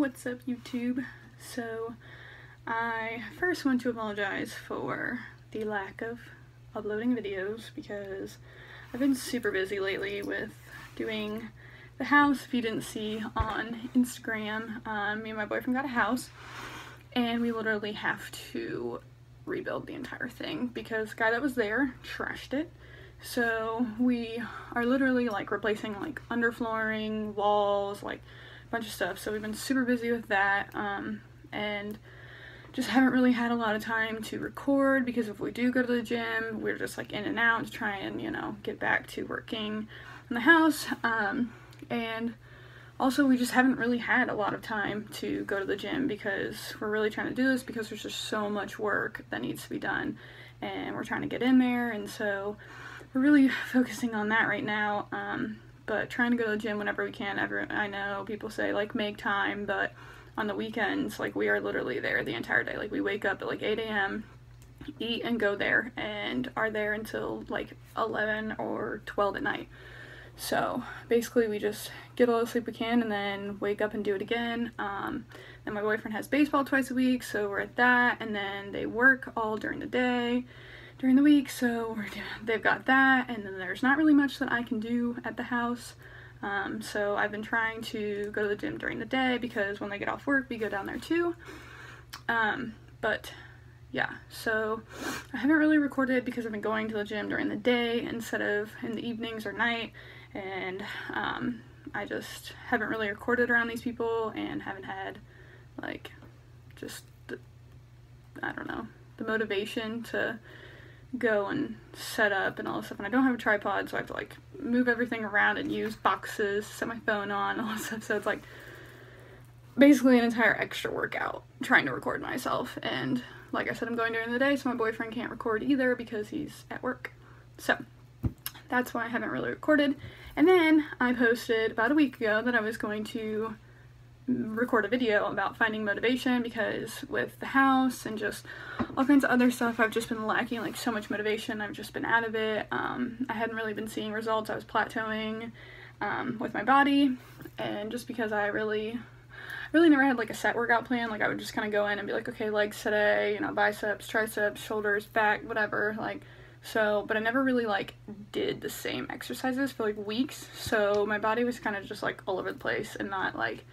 What's up, YouTube? So I first want to apologize for the lack of uploading videos because I've been super busy lately with doing the house. If you didn't see on Instagram, me and my boyfriend got a house and we literally have to rebuild the entire thing because the guy that was there trashed it. So we are literally like replacing like underflooring, walls, like a bunch of stuff. So we've been super busy with that and just haven't really had a lot of time to record because if we do go to the gym, we're just like in and out to try and, you know, get back to working in the house. And also we just haven't really had a lot of time to go to the gym because we're really trying to do this because there's just so much work that needs to be done and we're trying to get in there, and so we're really focusing on that right now, but trying to go to the gym whenever we can. I know people say like make time, but on the weekends, like, we are literally there the entire day. Like, we wake up at like 8 a.m, eat and go there, and are there until like 11 or 12 at night. So basically we just get all the sleep we can and then wake up and do it again. And my boyfriend has baseball twice a week, so we're at that, and then they work all during the day, during the week, so they've got that, and then there's not really much that I can do at the house. So I've been trying to go to the gym during the day because when they get off work we go down there too. But yeah, so I haven't really recorded because I've been going to the gym during the day instead of in the evenings or night, and I just haven't really recorded around these people and haven't had like just the, I don't know, the motivation to go and set up and all this stuff. And I don't have a tripod, so I have to like move everything around and use boxes, set my phone on, all this stuff. So it's like basically an entire extra workout trying to record myself, and like I said, I'm going during the day, so my boyfriend can't record either because he's at work. So that's why I haven't really recorded. And then I posted about a week ago that I was going to record a video about finding motivation because with the house and just all kinds of other stuff, I've just been lacking like so much motivation. I've just been out of it. I hadn't really been seeing results. I was plateauing with my body, and just because I really never had like a set workout plan. Like, I would just kind of go in and be like, okay, legs today, you know, biceps, triceps, shoulders, back, whatever, like, so, but I never really like did the same exercises for like weeks, so my body was kind of just like all over the place, and not like,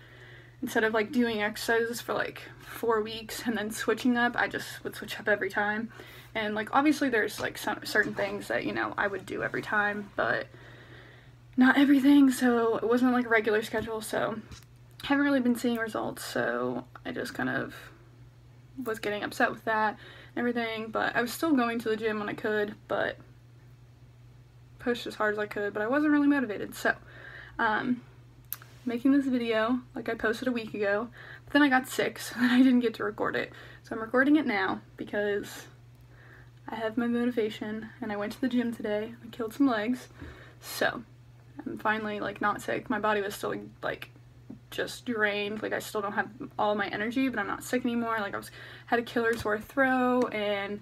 instead of like doing exercises for like 4 weeks and then switching up, I just would switch up every time. And like, obviously there's like some certain things that, you know, I would do every time, but not everything, so it wasn't like a regular schedule, so I haven't really been seeing results. So I just kind of was getting upset with that and everything, but I was still going to the gym when I could, but pushed as hard as I could, but I wasn't really motivated. So making this video, like I posted a week ago, but then I got sick, so then I didn't get to record it. So I'm recording it now because I have my motivation, and I went to the gym today. I killed some legs, so I'm finally like not sick. My body was still like just drained, like I still don't have all my energy, but I'm not sick anymore. Like, I had a killer sore throat and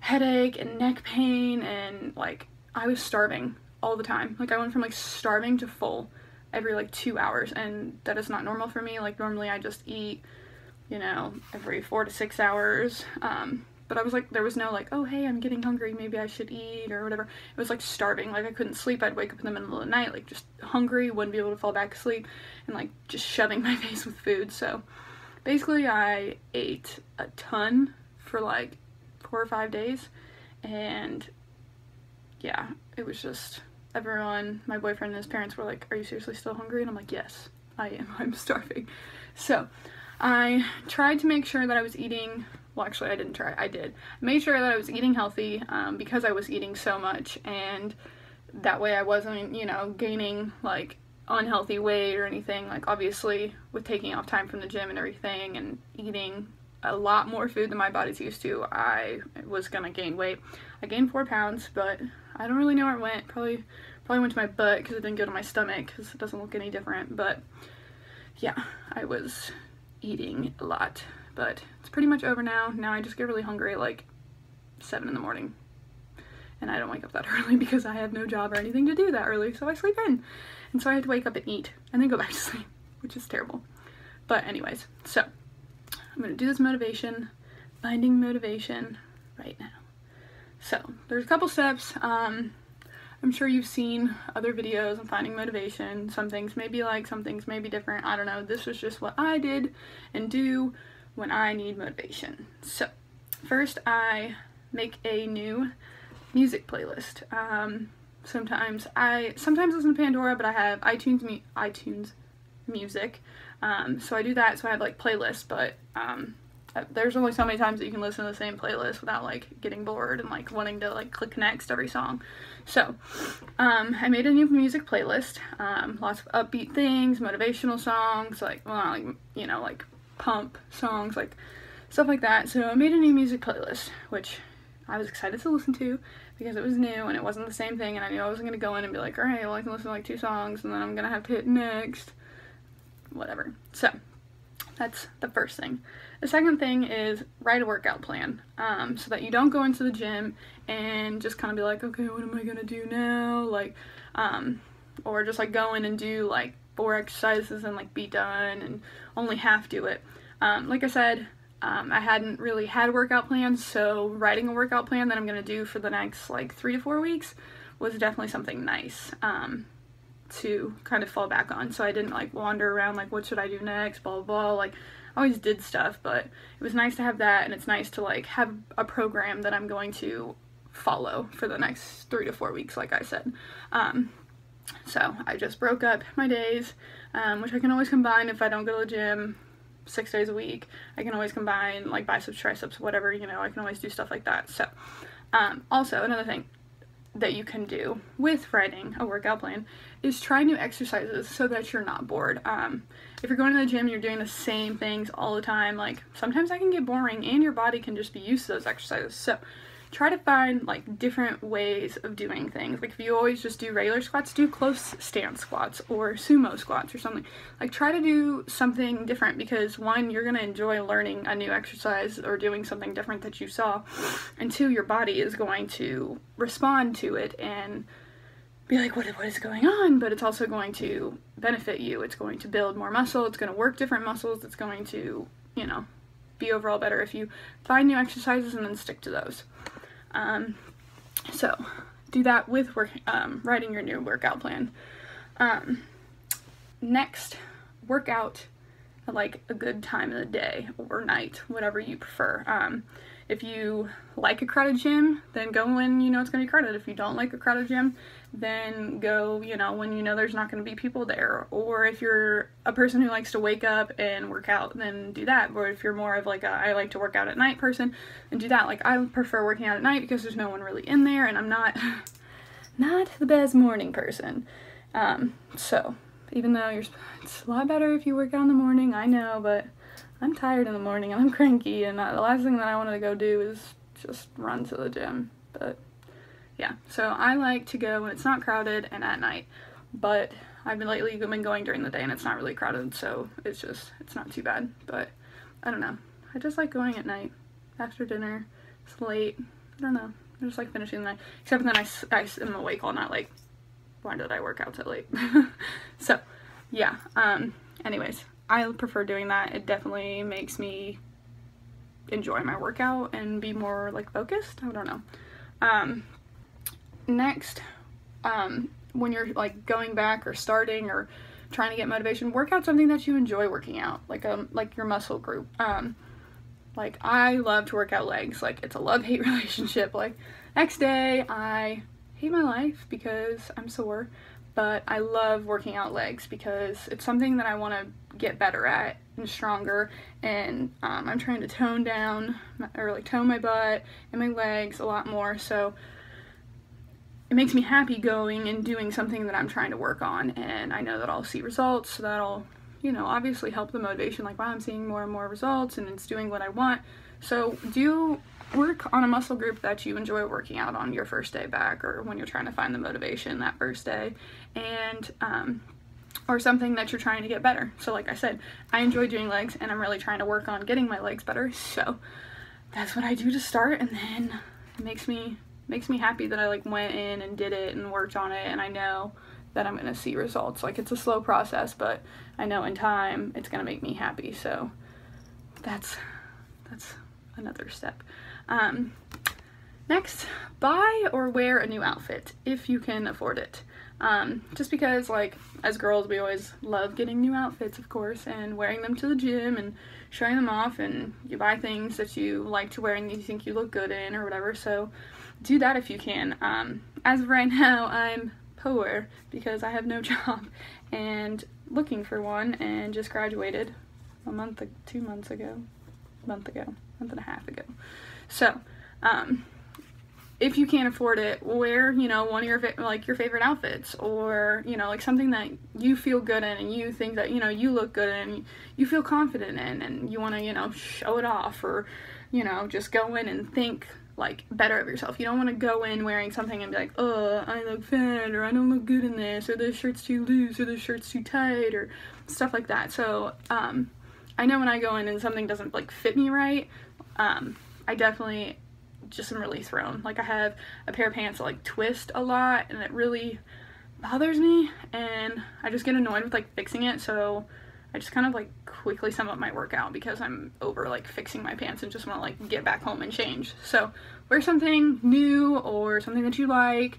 headache and neck pain, and like I was starving all the time. Like, I went from like starving to full every like 2 hours, and that is not normal for me. Like, normally I just eat, you know, every 4 to 6 hours, but I was like, there was no like, oh hey, I'm getting hungry, maybe I should eat or whatever. It was like starving. Like, I couldn't sleep. I'd wake up in the middle of the night like just hungry, wouldn't be able to fall back asleep, and like just shoving my face with food. So basically I ate a ton for like 4 or 5 days, and yeah, it was just everyone, my boyfriend and his parents were like, are you seriously still hungry? And I'm like, yes, I am, I'm starving. So I tried to make sure that I was eating, well, actually I didn't try, I did. I made sure that I was eating healthy because I was eating so much, and that way I wasn't, you know, gaining like unhealthy weight or anything. Like, obviously with taking off time from the gym and everything and eating a lot more food than my body's used to, I was gonna gain weight. I gained 4 pounds, but I don't really know where it went. Probably went to my butt because it didn't go to my stomach because it doesn't look any different. But yeah, I was eating a lot, but it's pretty much over now. Now I just get really hungry at like 7 in the morning, and I don't wake up that early because I have no job or anything to do that early, so I sleep in, and so I had to wake up and eat and then go back to sleep, which is terrible. But anyways, so I'm gonna do this motivation, finding motivation right now. So there's a couple steps. I'm sure you've seen other videos on finding motivation. Some things may be like, some things may be different. I don't know. This was just what I did and do when I need motivation. So first I make a new music playlist. Sometimes listen to Pandora, but I have iTunes Music. So I do that, so I have like playlists, but there's only so many times that you can listen to the same playlist without like getting bored and like wanting to like click next every song. So I made a new music playlist, lots of upbeat things, motivational songs, like pump songs, like stuff like that. So I made a new music playlist, which I was excited to listen to because it was new and it wasn't the same thing, and I knew I wasn't gonna go in and be like, all right, well, I can listen to like two songs and then I'm gonna have to hit next, whatever. So that's the first thing. The second thing is write a workout plan, so that you don't go into the gym and just kind of be like, okay, what am I gonna do now? Like, or just like go in and do like 4 exercises and like be done and only half do it. Like I said, I hadn't really had workout plans, so writing a workout plan that I'm gonna do for the next like 3 to 4 weeks was definitely something nice to kind of fall back on, so I didn't like wander around like, what should I do next, blah blah blah. Like, I always did stuff, but it was nice to have that, and it's nice to like have a program that I'm going to follow for the next 3 to 4 weeks, like I said. So I just broke up my days, which I can always combine if I don't go to the gym 6 days a week. I can always combine like biceps, triceps, whatever, you know, I can always do stuff like that. So also another thing that you can do with writing a workout plan is try new exercises so that you're not bored. If you're going to the gym and you're doing the same things all the time, like sometimes that can get boring and your body can just be used to those exercises. So try to find like different ways of doing things. Like if you always just do regular squats, do close stance squats or sumo squats or something. Like try to do something different, because 1, you're gonna enjoy learning a new exercise or doing something different that you saw, and 2, your body is going to respond to it and be like, what is going on? But it's also going to benefit you. It's going to build more muscle. It's gonna work different muscles. It's going to, you know, be overall better if you find new exercises and then stick to those. So do that with writing your new workout plan. Next, work out at like a good time of the day or night, whatever you prefer. If you like a crowded gym, then go when you know it's gonna be crowded. If you don't like a crowded gym, then go, you know, when you know there's not gonna be people there. Or if you're a person who likes to wake up and work out, then do that. Or if you're more of like a, I like to work out at night person, then do that. Like, I prefer working out at night because there's no one really in there, and I'm not the best morning person. So even though it's a lot better if you work out in the morning, I know, but I'm tired in the morning and I'm cranky, and the last thing that I wanted to go do is just run to the gym. But yeah, so I like to go when it's not crowded and at night, but I've been lately been going during the day and it's not really crowded, so it's just, it's not too bad. But I don't know, I just like going at night after dinner. It's late, I don't know, I just like finishing the night, except then I am awake all night like, why did I work out so late? So yeah, anyways, I prefer doing that. It definitely makes me enjoy my workout and be more like focused, I don't know. Next, when you're like going back or starting or trying to get motivation, work out something that you enjoy working out, like your muscle group. Like, I love to work out legs. Like, it's a love-hate relationship. Like, next day I hate my life because I'm sore, but I love working out legs because it's something that I want to get better at and stronger, and I'm trying to tone my butt and my legs a lot more, so it makes me happy going and doing something that I'm trying to work on, and I know that I'll see results, so that'll, you know, obviously help the motivation, like, wow, I'm seeing more and more results and it's doing what I want. So do work on a muscle group that you enjoy working out on your first day back, or when you're trying to find the motivation that first day, and or something that you're trying to get better. So like I said, I enjoy doing legs and I'm really trying to work on getting my legs better, so that's what I do to start, and then it makes me happy that I like went in and did it and worked on it, and I know that I'm going to see results. Like, it's a slow process, but I know in time it's going to make me happy. So that's another step. Next, buy or wear a new outfit if you can afford it. Just because, like, as girls, we always love getting new outfits, of course, and wearing them to the gym and showing them off, and you buy things that you like to wear and you think you look good in or whatever, so do that if you can. As of right now, I'm poor because I have no job and looking for one, and just graduated a month, 2 months ago, month and a half ago. So, if you can't afford it, wear, you know, one of your, like, your favorite outfits, or, you know, like, something that you feel good in and you think that, you know, you look good in and you feel confident in and you want to, you know, show it off, or, you know, just go in and think, like, better of yourself. You don't want to go in wearing something and be like, oh, I look fat, or I don't look good in this, or this shirt's too loose, or this shirt's too tight, or stuff like that. So, I know when I go in and something doesn't, like, fit me right, I definitely just am really thrown. Like, I have a pair of pants that, like, twist a lot, and it really bothers me, and I just get annoyed with, like, fixing it, so I just kind of, like, quickly sum up my workout because I'm over, like, fixing my pants and just want to, like, get back home and change. So wear something new or something that you like,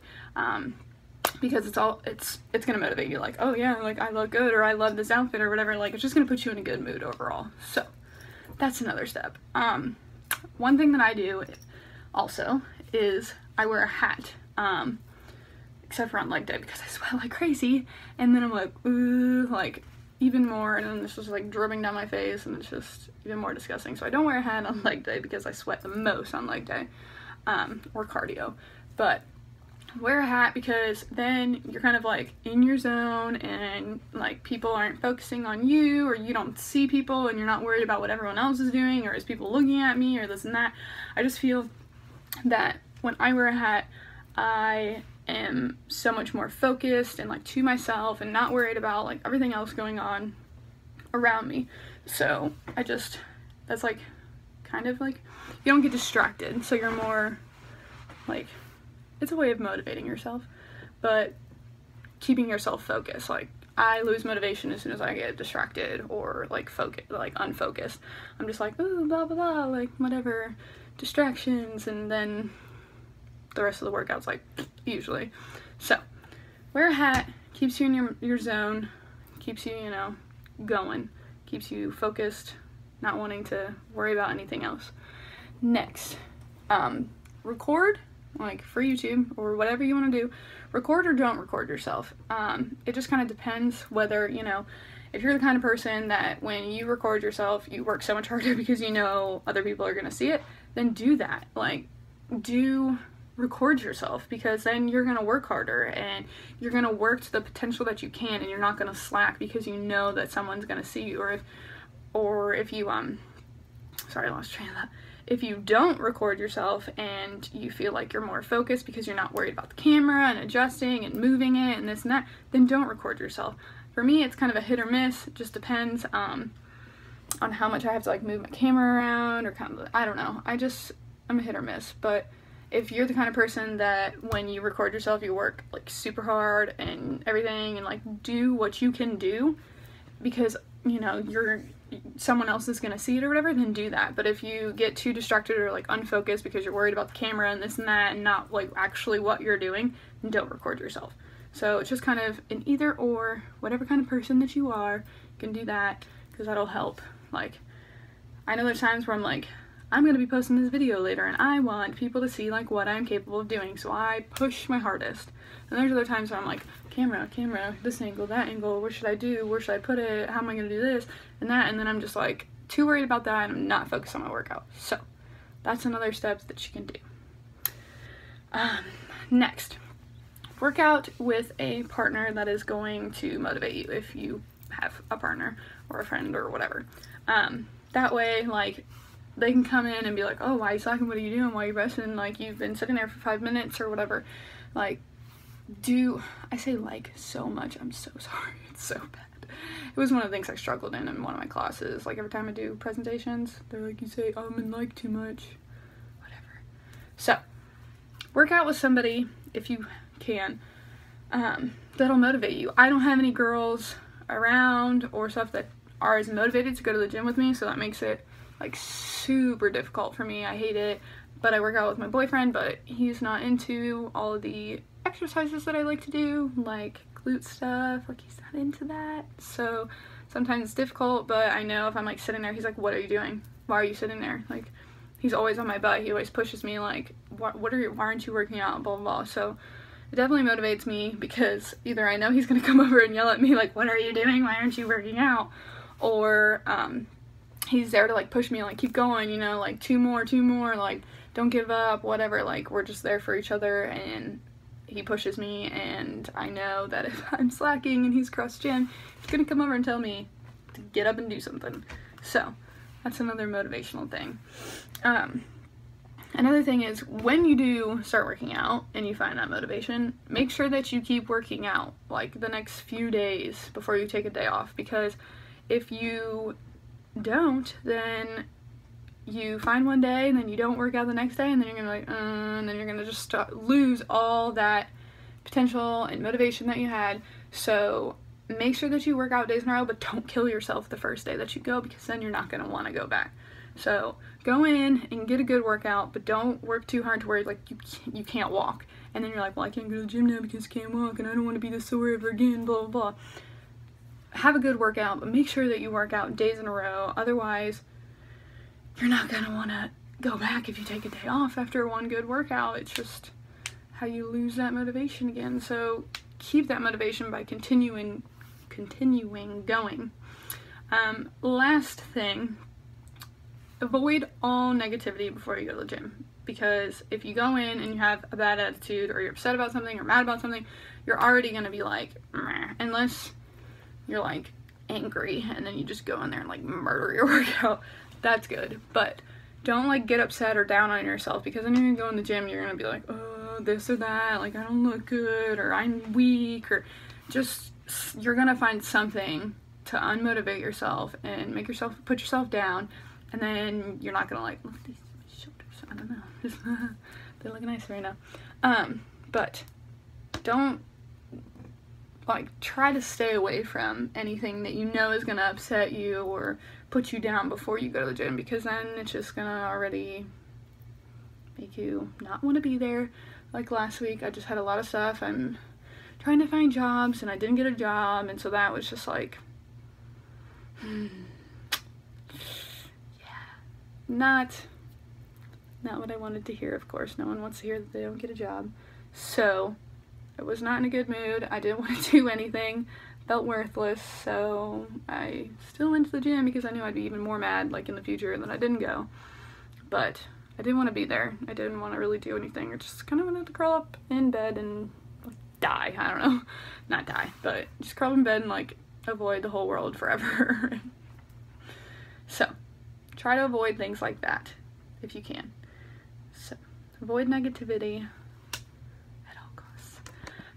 because it's gonna motivate you, like, oh yeah, like, I look good, or I love this outfit, or whatever. Like, it's just gonna put you in a good mood overall. So that's another step. One thing that I do also is I wear a hat, except for on leg day because I sweat like crazy, and then I'm like, ooh, like, even more, and then it's just, like, dripping down my face, and it's just even more disgusting. So I don't wear a hat on leg day because I sweat the most on leg day, or cardio, but wear a hat because then you're kind of, like, in your zone, and, like, people aren't focusing on you, or you don't see people, and you're not worried about what everyone else is doing, or is people looking at me, or this and that. I just feel that when I wear a hat, I am so much more focused and, like, to myself, and not worried about, like, everything else going on around me. So I just, that's, like, kind of, like, you don't get distracted, so you're more, like, it's a way of motivating yourself, but keeping yourself focused. Like, I lose motivation as soon as I get distracted or, like, unfocused. I'm just like, ooh, blah, blah, blah, like, whatever, distractions, and then the rest of the workout's, like, usually. So, wear a hat, keeps you in your zone, keeps you, you know, going, keeps you focused, not wanting to worry about anything else. Next, record, like, for YouTube or whatever you want to do. Record or don't record yourself. It just kind of depends whether, you know, if you're the kind of person that when you record yourself, you work so much harder because you know other people are going to see it, then do that. Like, do record yourself, because then you're going to work harder, and you're going to work to the potential that you can, and you're not going to slack because you know that someone's going to see you. Or if you, sorry, I lost train of that. If you don't record yourself and you feel like you're more focused because you're not worried about the camera and adjusting and moving it and this and that, then don't record yourself. For me, it's kind of a hit or miss. It just depends on how much I have to, like, move my camera around, or kind of, I don't know. I'm a hit or miss. But if you're the kind of person that when you record yourself, you work, like, super hard and everything, and, like, do what you can do because, you know, someone else is gonna see it or whatever, then do that. But if you get too distracted or, like, unfocused because you're worried about the camera and this and that, and not, like, actually what you're doing, then don't record yourself. So it's just kind of an either or. Whatever kind of person that you are, you can do that, because that'll help. Like, I know there's times where I'm like, I'm gonna be posting this video later and I want people to see, like, what I'm capable of doing, so I push my hardest. And there's other times where I'm like, camera, this angle, that angle, what should I do, where should I put it, how am I gonna do this and that, and then I'm just, like, too worried about that, and I'm not focused on my workout. So that's another step that you can do. Next, work out with a partner that is going to motivate you, if you have a partner or a friend or whatever. That way, like, they can come in and be like, oh, why are you slacking, what are you doing, why are you resting, like, you've been sitting there for 5 minutes or whatever. Like, do, I say like so much, I'm so sorry, it's so bad. It was one of the things I struggled in one of my classes. Like, every time I do presentations, they're like, you say and like too much, whatever. So work out with somebody if you can. that'll motivate you. I don't have any girls around or stuff that are as motivated to go to the gym with me, so that makes it like super difficult for me. I hate it. But I work out with my boyfriend, but he's not into all of the exercises that I like to do, like glute stuff, like he's not into that. So sometimes it's difficult, but I know if I'm like sitting there, he's like, what are you doing? Why are you sitting there? Like, he's always on my butt. He always pushes me like, why aren't you working out? Blah, blah, blah. So it definitely motivates me, because either I know he's going to come over and yell at me like, what are you doing? Why aren't you working out? Or he's there to like push me, like keep going, you know, like two more, like don't give up, whatever. Like, we're just there for each other, and he pushes me, and I know that if I'm slacking and he's cross gym, he's gonna come over and tell me to get up and do something. So that's another motivational thing. Another thing is, when you do start working out and you find that motivation, make sure that you keep working out like the next few days before you take a day off, because if you don't, then you find one day and then you don't work out the next day, and then you're gonna like and then you're gonna just lose all that potential and motivation that you had. So make sure that you work out days in a row, but don't kill yourself the first day that you go, because then you're not gonna want to go back. So go in and get a good workout, but don't work too hard to where like you can't walk, and then you're like, well, I can't go to the gym now because I can't walk, and I don't want to be this sore ever again, blah blah blah. Have a good workout, but make sure that you work out days in a row. Otherwise, you're not gonna wanna go back if you take a day off after one good workout. It's just how you lose that motivation again. So keep that motivation by continuing going. Last thing, avoid all negativity before you go to the gym. Because if you go in and you have a bad attitude, or you're upset about something or mad about something, you're already gonna be like, meh, unless you're like angry, and then you just go in there and like murder your workout. That's good, but don't like get upset or down on yourself, because then you're gonna go in the gym, you're gonna be like, oh, this or that, like I don't look good, or I'm weak, or just, you're gonna find something to unmotivate yourself and make yourself put yourself down, and then you're not gonna like, look at these shoulders, I don't know, they look nice right now. But don't like try to stay away from anything that you know is gonna upset you or put you down before you go to the gym, because then it's just gonna already make you not want to be there. Like last week, I just had a lot of stuff. I'm trying to find jobs and I didn't get a job, and so that was just like yeah, not what I wanted to hear. Of course, no one wants to hear that they don't get a job. So I was not in a good mood, I didn't want to do anything, felt worthless, so I still went to the gym because I knew I'd be even more mad like in the future that I didn't go. But I didn't want to be there, I didn't want to really do anything, I just kind of wanted to curl up in bed and like, die, I don't know, not die, but just curl up in bed and like avoid the whole world forever. So try to avoid things like that if you can. So avoid negativity.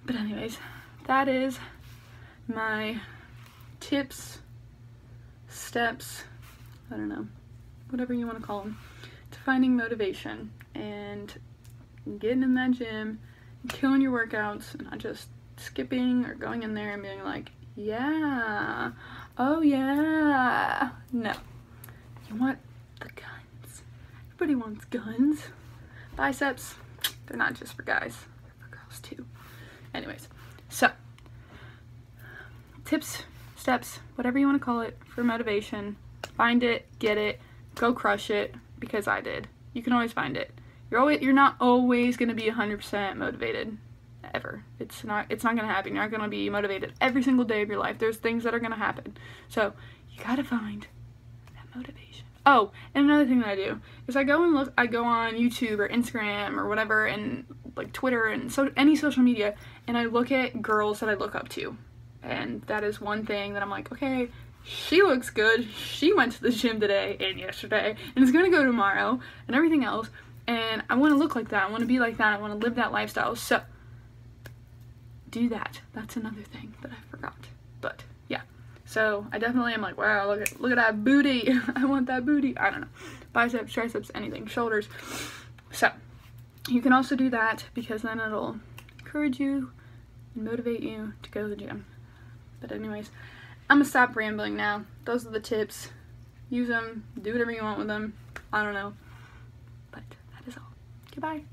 But anyways, that is my tips, steps, I don't know, whatever you want to call them, to finding motivation and getting in that gym, killing your workouts, and not just skipping or going in there and being like, yeah, oh yeah. No, you want the guns. Everybody wants guns. Biceps, they're not just for guys, they're for girls too. Anyways, so tips, steps, whatever you want to call it, for motivation. Find it, get it, go crush it, because I did. You can always find it. You're not always going to be 100% motivated ever. It's not going to happen. You're not going to be motivated every single day of your life. There's things that are going to happen. So you got to find that motivation. Oh, and another thing that I do is I go on YouTube or Instagram or whatever, and like Twitter and so any social media, and I look at girls that I look up to. And that is one thing that I'm like, okay, she looks good, she went to the gym today and yesterday and is gonna go tomorrow and everything else, and I want to look like that, I want to be like that, I want to live that lifestyle. So do that. That's another thing that I forgot, but yeah. So I definitely am like, wow, look at that booty. I want that booty. I don't know, biceps, triceps, anything, shoulders. So you can also do that, because then it'll encourage you and motivate you to go to the gym. But anyways, I'm gonna stop rambling now. Those are the tips. Use them. Do whatever you want with them. I don't know. But that is all. Goodbye.